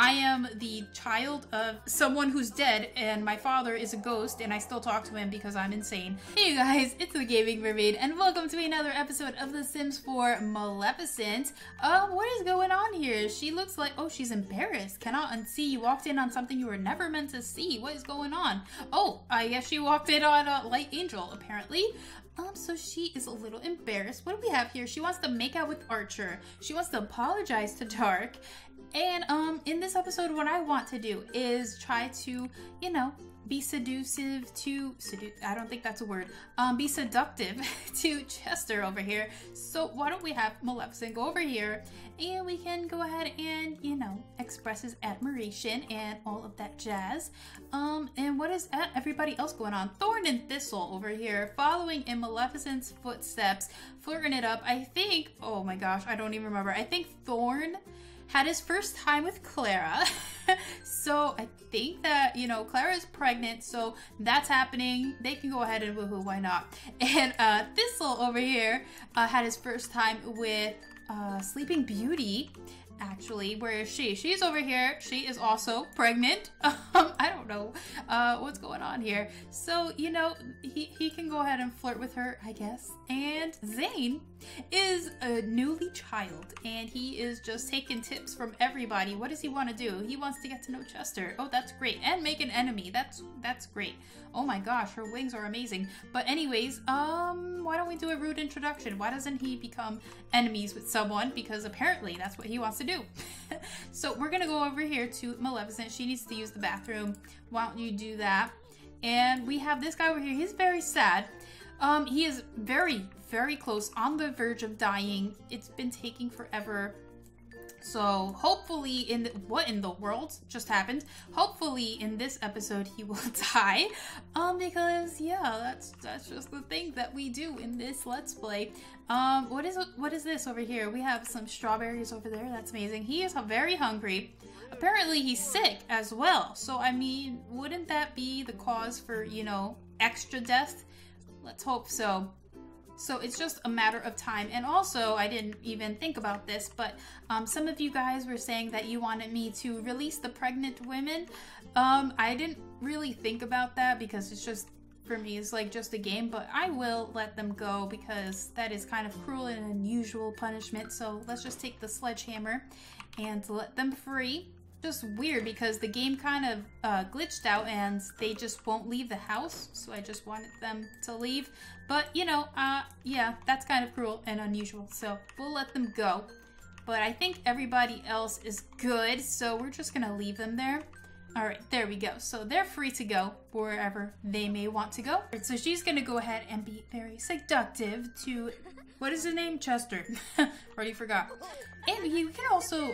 I am the child of someone who's dead, and my father is a ghost, and I still talk to him because I'm insane. Hey you guys, it's The Gaming Mermaid, and welcome to another episode of The Sims 4 Maleficent. What is going on here? She looks like, oh, she's embarrassed. Cannot unsee. You walked in on something you were never meant to see. What is going on? Oh, I guess she walked in on a light angel, apparently. So she is a little embarrassed. What do we have here? She wants to make out with Archer. She wants to apologize to Dark. And in this episode, what I want to do is try to, you know, be seductive to I don't think that's a word. Be seductive to Chester over here. So why don't we have Maleficent go over here and we can go ahead and, you know, express his admiration and all of that jazz. And what is everybody else going on? Thorn and Thistle over here following in Maleficent's footsteps, flirting it up. I think, oh my gosh, I don't even remember. I think Thorn had his first time with Clara. So I think that, you know, Clara is pregnant, so that's happening. They can go ahead and woohoo, why not? And Thistle over here had his first time with Sleeping Beauty. Actually, where is she? She's over here. She is also pregnant. I don't know what's going on here. So, you know, he can go ahead and flirt with her, I guess. And Zane is a newly child, and he is just taking tips from everybody. What does he want to do? He wants to get to know Chester. Oh, that's great. And make an enemy. That's great. Oh my gosh, her wings are amazing. But anyways, why don't we do a rude introduction? Why doesn't he become enemies with someone? Because apparently that's what he wants to do. So we're gonna go over here to Maleficent. She needs to use the bathroom. Why don't you do that? And we have this guy over here. He's very sad. He is very, very close, on the verge of dying. It's been taking forever. So hopefully in the, what in the world just happened? Hopefully in this episode he will die, because yeah, that's just the thing that we do in this Let's Play. What is this over here? We have some strawberries over there. That's amazing. He is very hungry. Apparently he's sick as well. So I mean, wouldn't that be the cause for, you know, extra death? Let's hope so. So it's just a matter of time. And also, I didn't even think about this, but some of you guys were saying that you wanted me to release the pregnant women. I didn't really think about that because it's just, for me, it's like just a game, but I will let them go because that is kind of cruel and unusual punishment. So let's just take the sledgehammer and let them free. Just weird because the game kind of glitched out and they just won't leave the house, so I just wanted them to leave. But you know, yeah, that's kind of cruel and unusual, so we'll let them go. But I think everybody else is good, so we're just gonna leave them there. All right, there we go. So they're free to go wherever they may want to go. So she's gonna go ahead and be very seductive to, what is his name? Chester. Already forgot. And you can also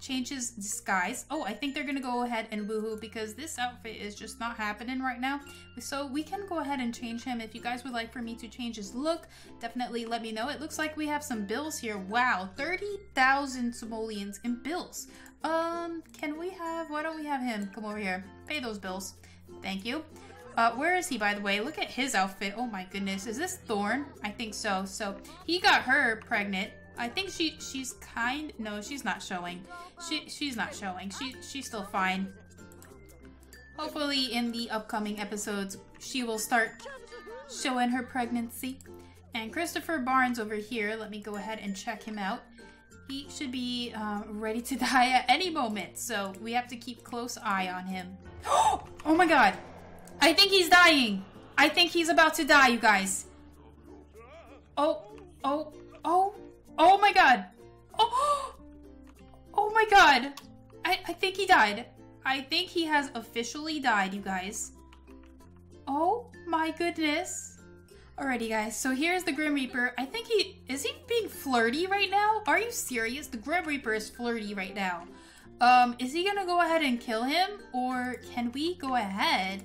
change his disguise. Oh, I think they're gonna go ahead and woohoo because this outfit is just not happening right now. So we can go ahead and change him. If you guys would like for me to change his look, definitely let me know. It looks like we have some bills here. Wow, 30,000 simoleons in bills. Can we have, why don't we have him come over here? Pay those bills. Thank you. Where is he, by the way? Look at his outfit. Oh my goodness. Is this Thorn? I think so. So he got her pregnant. I think she's kind. No, she's not showing. She's not showing. She's still fine. Hopefully in the upcoming episodes, she will start showing her pregnancy. And Christopher Barnes over here. Let me go ahead and check him out. He should be ready to die at any moment, so we have to keep close eye on him. Oh my god! I think he's dying! I think he's about to die, you guys! Oh my god! Oh my god! I think he died. I think he has officially died, you guys. Oh my goodness! Alrighty guys, so here's the Grim Reaper. I think is he being flirty right now? Are you serious? The Grim Reaper is flirty right now. Is he gonna go ahead and kill him? Or can we go ahead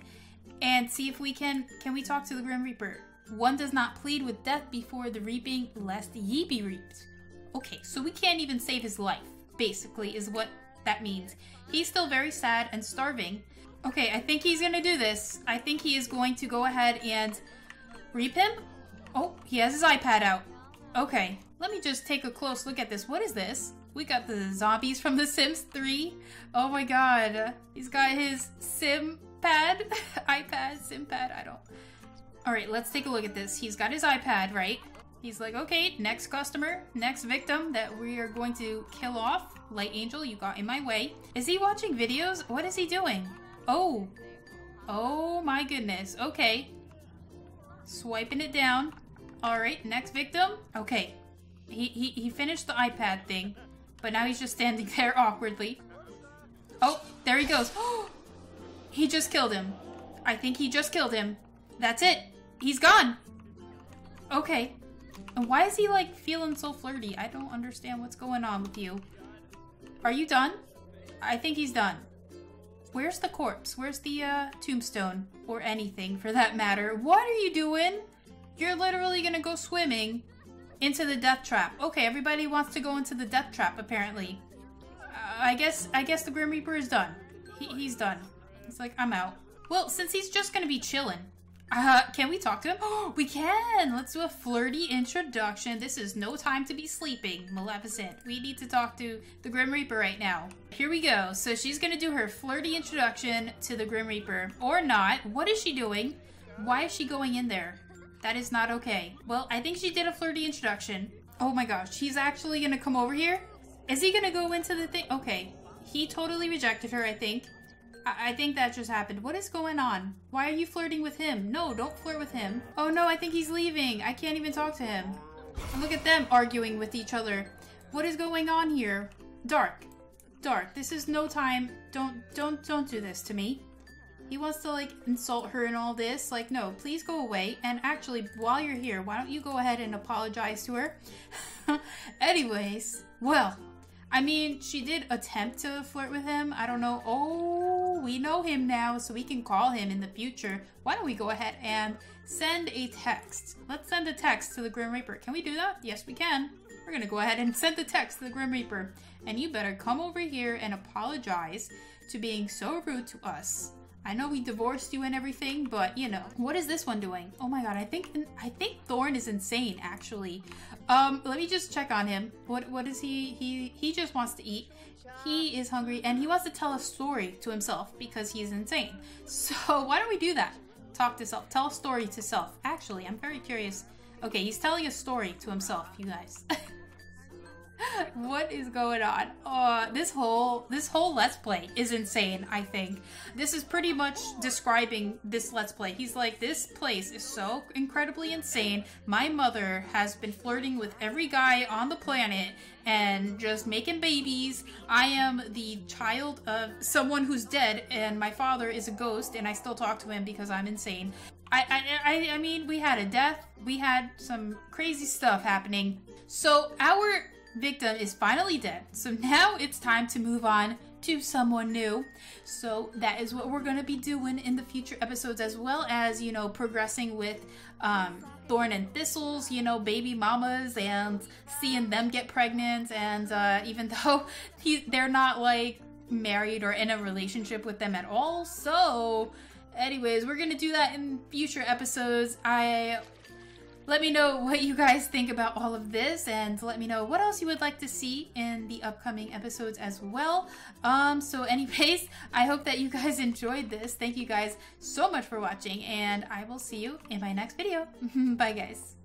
and see if we can we talk to the Grim Reaper? One does not plead with death before the reaping, lest ye be reaped. Okay, so we can't even save his life, basically, is what that means. He's still very sad and starving. Okay, I think he's gonna do this. I think he is going to go ahead and reap him? Oh, he has his iPad out. Okay, let me just take a close look at this. What is this? We got the zombies from The Sims 3. Oh my god. He's got his sim pad. iPad, sim pad, I don't. Alright, let's take a look at this. He's got his iPad, right? He's like, okay, next customer, next victim that we are going to kill off. Light Angel, you got in my way. Is he watching videos? What is he doing? Oh. Oh my goodness. Okay. Swiping it down. Alright, next victim. Okay. He finished the iPad thing, but now he's just standing there awkwardly. Oh, there he goes. He just killed him. I think he just killed him. That's it. He's gone. Okay. And why is he like feeling so flirty? I don't understand what's going on with you. Are you done? I think he's done. Where's the corpse? Where's the tombstone? Or anything for that matter. What are you doing? You're literally gonna go swimming. Into the death trap. Okay, everybody wants to go into the death trap, apparently. I guess the Grim Reaper is done. He's done. He's like, I'm out. Well, since he's just gonna be chilling, can we talk to him? Oh, we can! Let's do a flirty introduction. This is no time to be sleeping, Maleficent. We need to talk to the Grim Reaper right now. Here we go. So she's gonna do her flirty introduction to the Grim Reaper. Or not. What is she doing? Why is she going in there? That is not okay. Well, I think she did a flirty introduction. Oh my gosh, he's actually gonna come over here? Is he gonna go into the thing? Okay, he totally rejected her, I think. I think that just happened. What is going on? Why are you flirting with him? No, don't flirt with him. Oh no, I think he's leaving. I can't even talk to him. And look at them arguing with each other. What is going on here? Dark. Dark, this is no time. Don't do this to me. He wants to like insult her and all this. Like, no, please go away. And actually, while you're here, why don't you go ahead and apologize to her? Anyways, well, I mean, she did attempt to flirt with him. I don't know. Oh, we know him now, so we can call him in the future. Why don't we go ahead and send a text? Let's send a text to the Grim Reaper. Can we do that? Yes, we can. We're gonna go ahead and send a text to the Grim Reaper. And you better come over here and apologize to being so rude to us. I know we divorced you and everything, but you know. What is this one doing? Oh my god, I think Thorn is insane, actually. Let me just check on him. What is he? He just wants to eat. He is hungry and he wants to tell a story to himself because he's insane. So why don't we do that? Talk to self. Tell a story to self. Actually, I'm very curious. Okay, he's telling a story to himself, you guys. What is going on? This whole Let's Play is insane, I think. This is pretty much describing this Let's Play. He's like, this place is so incredibly insane. My mother has been flirting with every guy on the planet and just making babies. I am the child of someone who's dead and my father is a ghost and I still talk to him because I'm insane. I mean, we had a death. We had some crazy stuff happening. So our victim is finally dead, so now it's time to move on to someone new. So that is what we're going to be doing in the future episodes, as well as, you know, progressing with Thorn and Thistle's, you know, baby mamas and seeing them get pregnant. And even though they're not like married or in a relationship with them at all. So anyways, we're going to do that in future episodes. Let me know what you guys think about all of this, and let me know what else you would like to see in the upcoming episodes as well. So anyways, I hope that you guys enjoyed this. Thank you guys so much for watching, and I will see you in my next video. Bye guys.